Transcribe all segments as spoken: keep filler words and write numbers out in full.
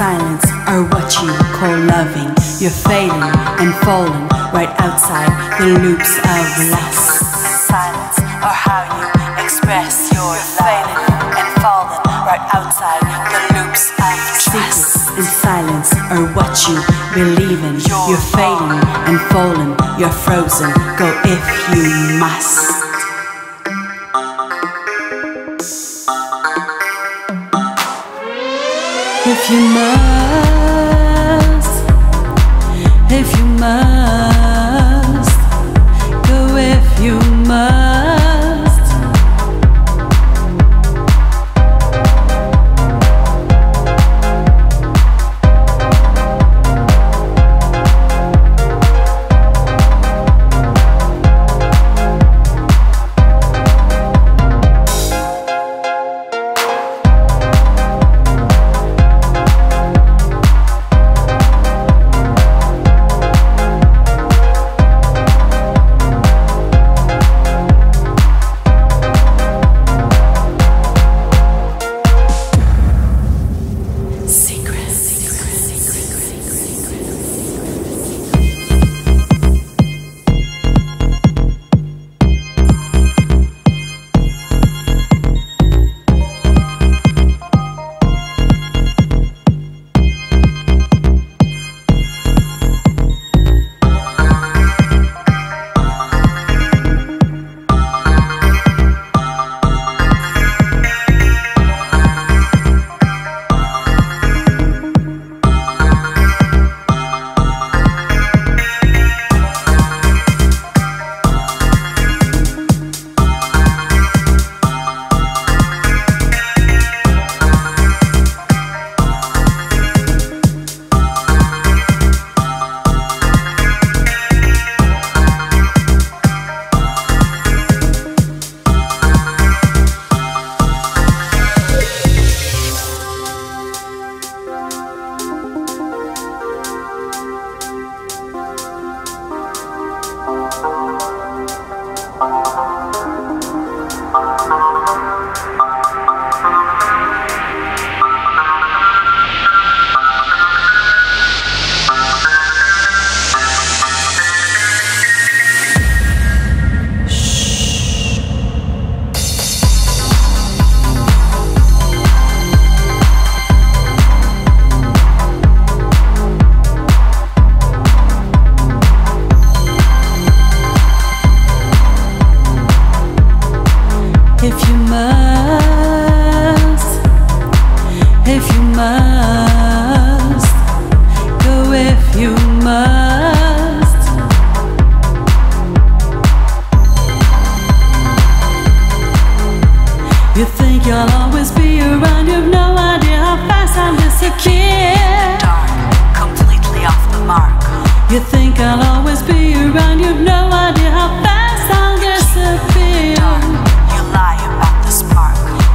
silence are what you call loving. You're failing and falling right outside the loops of lust. And silence are how you express your love. You're failing and falling right outside the loops of trust. Secrets and silence are what you believe in. You're failing and falling, you're frozen. Go if you must. If you must, if you must, go if you must.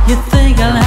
You think I'll